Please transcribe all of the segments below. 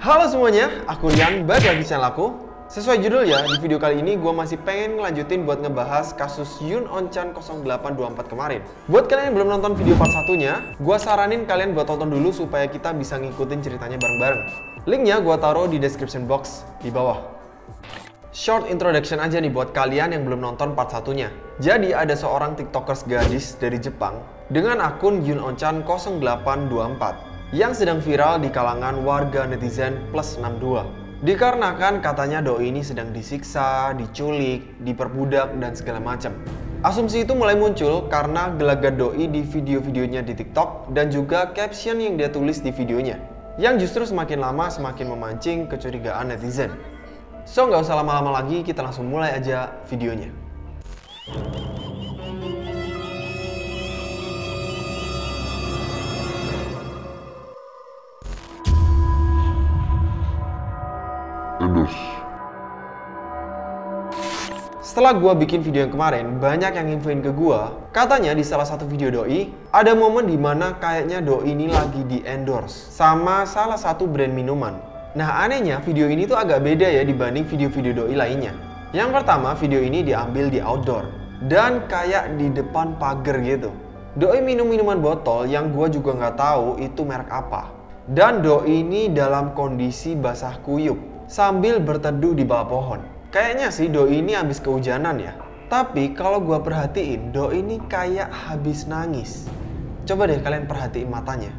Halo semuanya, aku Yan, balik lagi channel aku. Sesuai judul ya, di video kali ini gue masih pengen ngelanjutin buat ngebahas kasus Yunonchan 0824 kemarin. Buat kalian yang belum nonton video part satunya, gue saranin kalian buat tonton dulu supaya kita bisa ngikutin ceritanya bareng-bareng. Linknya gue taruh di description box di bawah. Short introduction aja nih buat kalian yang belum nonton part satunya. Jadi ada seorang tiktokers gadis dari Jepang dengan akun Yunonchan 0824 yang sedang viral di kalangan warga netizen plus 62. Dikarenakan katanya doi ini sedang disiksa, diculik, diperbudak, dan segala macam. Asumsi itu mulai muncul karena gelagat doi di video-videonya di TikTok dan juga caption yang dia tulis di videonya, yang justru semakin lama semakin memancing kecurigaan netizen. So, nggak usah lama-lama lagi, kita langsung mulai aja videonya. Setelah gua bikin video yang kemarin, banyak yang infoin ke gua, katanya di salah satu video doi, ada momen dimana kayaknya doi ini lagi di-endorse sama salah satu brand minuman. Nah anehnya, video ini tuh agak beda ya dibanding video-video doi lainnya. Yang pertama, video ini diambil di outdoor dan kayak di depan pagar gitu. Doi minum minuman botol yang gua juga nggak tahu itu merek apa. Dan doi ini dalam kondisi basah kuyup sambil berteduh di bawah pohon. Kayaknya sih doi ini habis kehujanan ya. Tapi kalau gua perhatiin, doi ini kayak habis nangis. Coba deh kalian perhatiin matanya.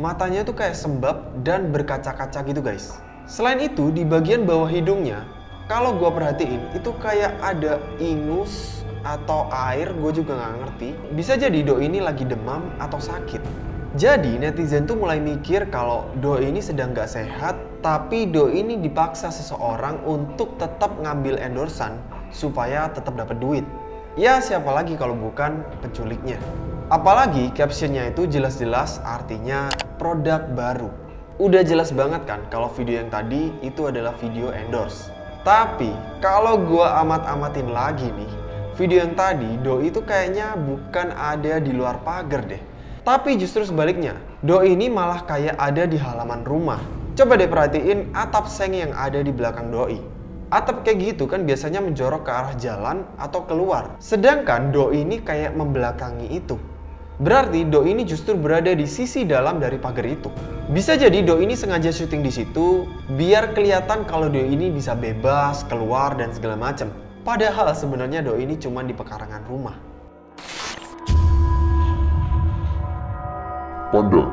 Matanya tuh kayak sembab dan berkaca-kaca gitu guys. Selain itu, di bagian bawah hidungnya, kalau gua perhatiin itu kayak ada ingus atau air, gua juga nggak ngerti. Bisa jadi doi ini lagi demam atau sakit. Jadi netizen tuh mulai mikir kalau doi ini sedang gak sehat, tapi doi ini dipaksa seseorang untuk tetap ngambil endorsan supaya tetap dapat duit. Ya siapa lagi kalau bukan penculiknya. Apalagi captionnya itu jelas-jelas artinya produk baru. Udah jelas banget kan kalau video yang tadi itu adalah video endorse. Tapi kalau gua amat-amatin lagi nih, video yang tadi doi itu kayaknya bukan ada di luar pagar deh. Tapi justru sebaliknya, doi ini malah kayak ada di halaman rumah. Coba deh perhatiin atap seng yang ada di belakang doi. Atap kayak gitu kan biasanya menjorok ke arah jalan atau keluar. Sedangkan doi ini kayak membelakangi itu. Berarti doi ini justru berada di sisi dalam dari pagar itu. Bisa jadi doi ini sengaja syuting di situ biar kelihatan kalau doi ini bisa bebas keluar dan segala macam. Padahal sebenarnya doi ini cuma di pekarangan rumah. Pondok.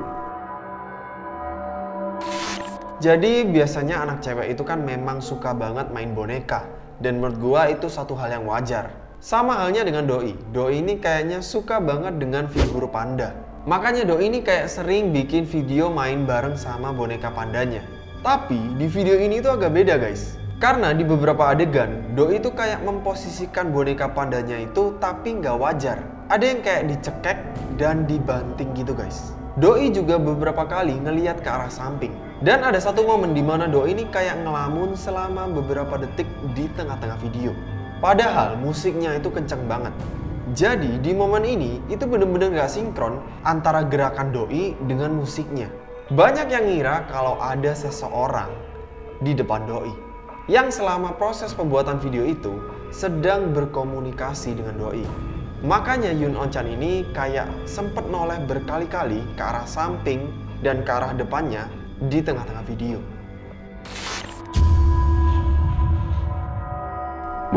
Jadi biasanya anak cewek itu kan memang suka banget main boneka. Dan menurut gua itu satu hal yang wajar. Sama halnya dengan doi. Doi ini kayaknya suka banget dengan figur panda. Makanya doi ini kayak sering bikin video main bareng sama boneka pandanya. Tapi di video ini tuh agak beda guys. Karena di beberapa adegan, doi itu kayak memposisikan boneka pandanya itu tapi nggak wajar. Ada yang kayak dicekek dan dibanting gitu guys. Doi juga beberapa kali ngeliat ke arah samping. Dan ada satu momen dimana doi ini kayak ngelamun selama beberapa detik di tengah-tengah video. Padahal musiknya itu kenceng banget. Jadi di momen ini itu bener-bener gak sinkron antara gerakan doi dengan musiknya. Banyak yang ngira kalau ada seseorang di depan doi yang selama proses pembuatan video itu sedang berkomunikasi dengan doi. Makanya Yunonchan ini kayak sempet noleh berkali-kali ke arah samping dan ke arah depannya di tengah-tengah video.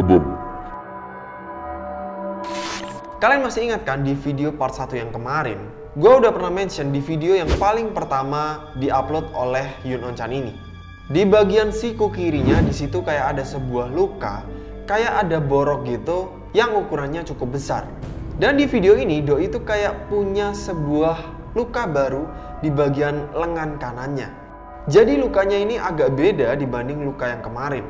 Lebum. Kalian masih ingat kan di video part 1 yang kemarin? Gue udah pernah mention di video yang paling pertama diupload oleh Yunonchan ini. Di bagian siku kirinya disitu kayak ada sebuah luka, kayak ada borok gitu yang ukurannya cukup besar. Dan di video ini doi itu kayak punya sebuah luka baru di bagian lengan kanannya. Jadi lukanya ini agak beda dibanding luka yang kemarin.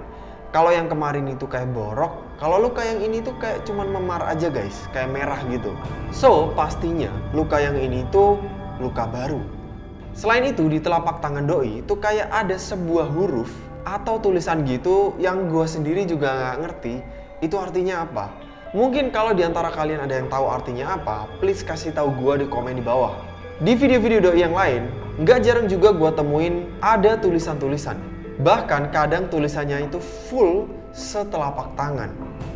Kalau yang kemarin itu kayak borok, kalau luka yang ini tuh kayak cuman memar aja guys, kayak merah gitu. So, pastinya luka yang ini tuh luka baru. Selain itu, di telapak tangan doi itu kayak ada sebuah huruf atau tulisan gitu yang gue sendiri juga nggak ngerti itu artinya apa. Mungkin kalau diantara kalian ada yang tahu artinya apa, please kasih tahu gue di komen di bawah. Di video-video doi yang lain, nggak jarang juga gue temuin ada tulisan-tulisan. Bahkan kadang tulisannya itu full setelapak tangan.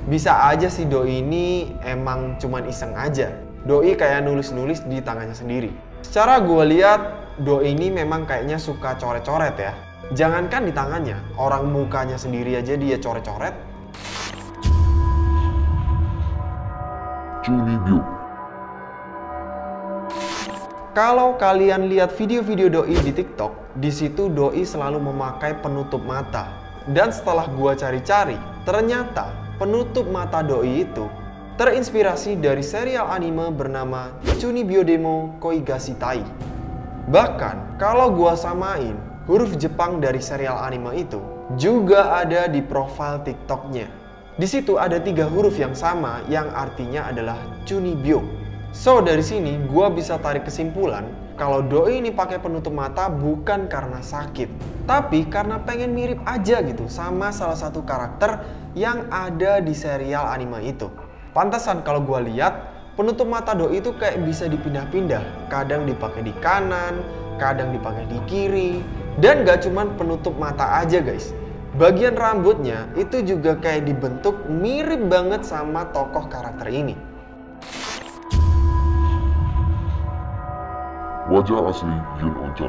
Bisa aja si doi ini emang cuman iseng aja. Doi kayak nulis-nulis di tangannya sendiri. Secara gue lihat doi ini memang kayaknya suka coret-coret ya. Jangankan di tangannya, orang mukanya sendiri aja dia coret-coret. Kalau kalian lihat video-video doi di TikTok, di situ doi selalu memakai penutup mata. Dan setelah gua cari-cari, ternyata penutup mata doi itu terinspirasi dari serial anime bernama Chunibyo Demo Koi ga Shitai. Bahkan kalau gua samain huruf Jepang dari serial anime itu juga ada di profil TikToknya. Di situ ada 3 huruf yang sama yang artinya adalah Chunibyo. So, dari sini gue bisa tarik kesimpulan kalau doi ini pakai penutup mata bukan karena sakit, tapi karena pengen mirip aja gitu sama salah satu karakter yang ada di serial anime itu. Pantesan kalau gue lihat penutup mata doi itu kayak bisa dipindah-pindah, kadang dipakai di kanan, kadang dipakai di kiri, dan gak cuman penutup mata aja guys. Bagian rambutnya itu juga kayak dibentuk mirip banget sama tokoh karakter ini. Wajah asli Yunonchan.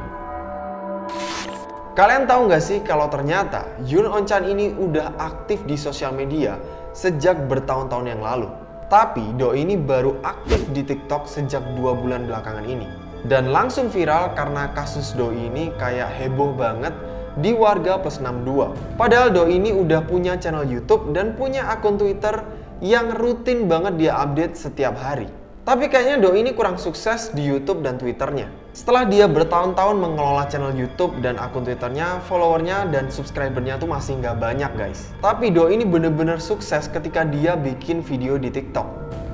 Kalian tahu nggak sih kalau ternyata Yunonchan ini udah aktif di sosial media sejak bertahun-tahun yang lalu. Tapi doi ini baru aktif di TikTok sejak 2 bulan belakangan ini. Dan langsung viral karena kasus doi ini kayak heboh banget di warga plus 62. Padahal doi ini udah punya channel YouTube dan punya akun Twitter yang rutin banget dia update setiap hari. Tapi kayaknya doi ini kurang sukses di YouTube dan Twitternya. Setelah dia bertahun-tahun mengelola channel YouTube dan akun Twitternya, followernya dan subscribernya tuh masih nggak banyak guys. Tapi doi ini bener-bener sukses ketika dia bikin video di TikTok.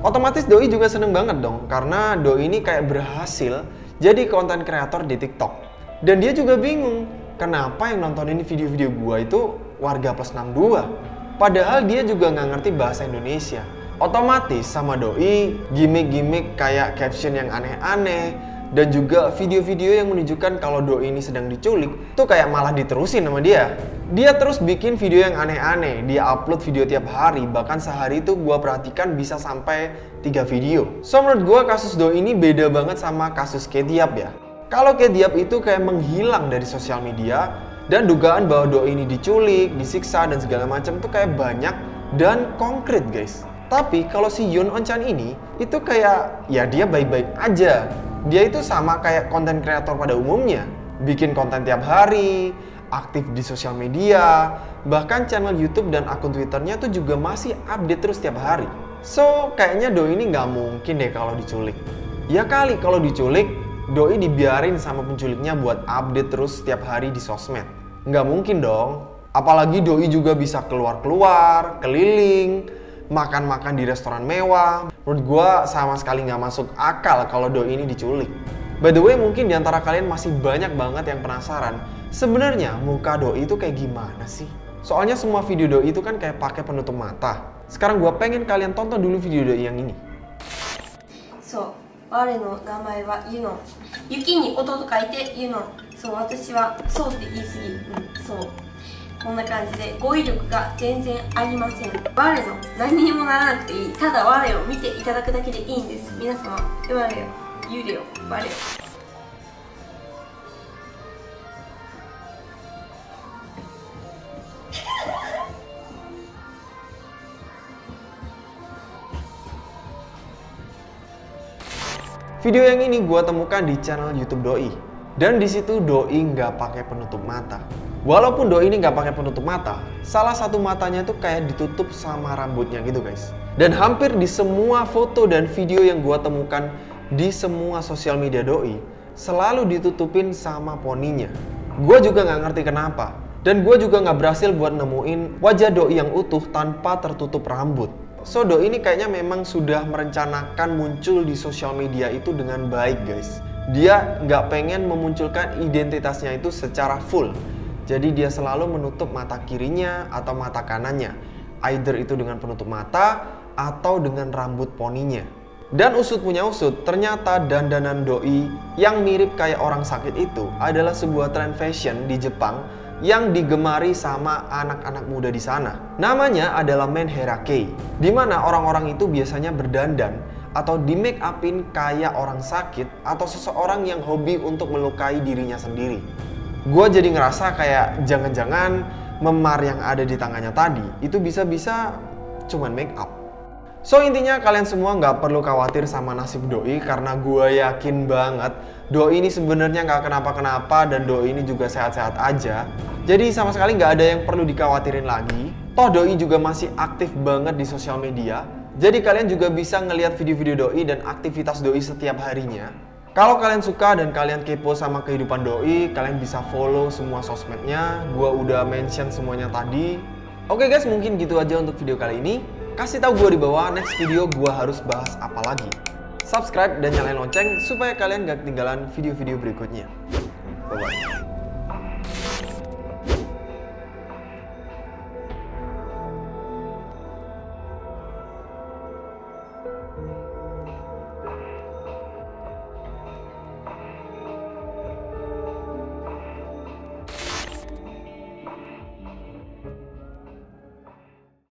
Otomatis doi juga seneng banget dong, karena doi ini kayak berhasil jadi konten kreator di TikTok. Dan dia juga bingung, kenapa yang nontonin video-video gua itu warga plus 62? Padahal dia juga nggak ngerti bahasa Indonesia. Otomatis sama doi, gimmick-gimmick kayak caption yang aneh-aneh dan juga video-video yang menunjukkan kalau doi ini sedang diculik tuh kayak malah diterusin sama dia. Dia terus bikin video yang aneh-aneh, dia upload video tiap hari, bahkan sehari itu gua perhatikan bisa sampai 3 video. So menurut gua kasus doi ini beda banget sama kasus Ketiap ya. Kalau Ketiap itu kayak menghilang dari sosial media dan dugaan bahwa doi ini diculik, disiksa dan segala macam tuh kayak banyak dan konkret guys. Tapi kalau si Yunonchan ini itu kayak ya dia baik-baik aja. Dia itu sama kayak konten kreator pada umumnya, bikin konten tiap hari, aktif di sosial media, bahkan channel YouTube dan akun Twitternya tuh juga masih update terus tiap hari. So kayaknya doi ini nggak mungkin deh kalau diculik. Ya kali kalau diculik, doi dibiarin sama penculiknya buat update terus tiap hari di sosmed. Nggak mungkin dong. Apalagi doi juga bisa keluar-keluar, keliling, makan-makan di restoran mewah. Menurut gue sama sekali nggak masuk akal kalau doi ini diculik. By the way, mungkin diantara kalian masih banyak banget yang penasaran sebenarnya muka doi itu kayak gimana sih? Soalnya semua video doi itu kan kayak pakai penutup mata. Sekarang gue pengen kalian tonton dulu video doi yang ini. So, ware no namae wa Yunon. Yuki ni oto to kaite Yunon. So, watashi wa so te iisugi. So. こんな感じで語彙力が全然ありません。我の何にもならなくていい。ただ我を見ていただくだけでいいんです。皆様、我を幽霊を我を。Video yang ini gua temukan di channel YouTube doi. Dan di situ doi nggak pakai penutup mata. Walaupun doi ini nggak pakai penutup mata, salah satu matanya tuh kayak ditutup sama rambutnya gitu guys. Dan hampir di semua foto dan video yang gua temukan di semua sosial media doi, selalu ditutupin sama poninya. Gua juga nggak ngerti kenapa. Dan gue juga nggak berhasil buat nemuin wajah doi yang utuh tanpa tertutup rambut. So, doi ini kayaknya memang sudah merencanakan muncul di sosial media itu dengan baik, guys. Dia nggak pengen memunculkan identitasnya itu secara full. Jadi dia selalu menutup mata kirinya atau mata kanannya. Either itu dengan penutup mata atau dengan rambut poninya. Dan usut punya usut, ternyata dandanan doi yang mirip kayak orang sakit itu adalah sebuah tren fashion di Jepang yang digemari sama anak-anak muda di sana. Namanya adalah Menhera Kei, di mana orang-orang itu biasanya berdandan atau di make upin kayak orang sakit atau seseorang yang hobi untuk melukai dirinya sendiri. Gue jadi ngerasa kayak jangan-jangan memar yang ada di tangannya tadi itu bisa-bisa cuman make up. So, intinya kalian semua nggak perlu khawatir sama nasib doi karena gue yakin banget doi ini sebenarnya nggak kenapa-kenapa dan doi ini juga sehat-sehat aja. Jadi sama sekali nggak ada yang perlu dikhawatirin lagi. Toh doi juga masih aktif banget di sosial media. Jadi kalian juga bisa ngelihat video-video doi dan aktivitas doi setiap harinya. Kalau kalian suka dan kalian kepo sama kehidupan doi, kalian bisa follow semua sosmednya. Gua udah mention semuanya tadi. Oke guys, mungkin gitu aja untuk video kali ini. Kasih tahu gua di bawah next video gua harus bahas apa lagi. Subscribe dan nyalain lonceng supaya kalian gak ketinggalan video-video berikutnya. Bye-bye.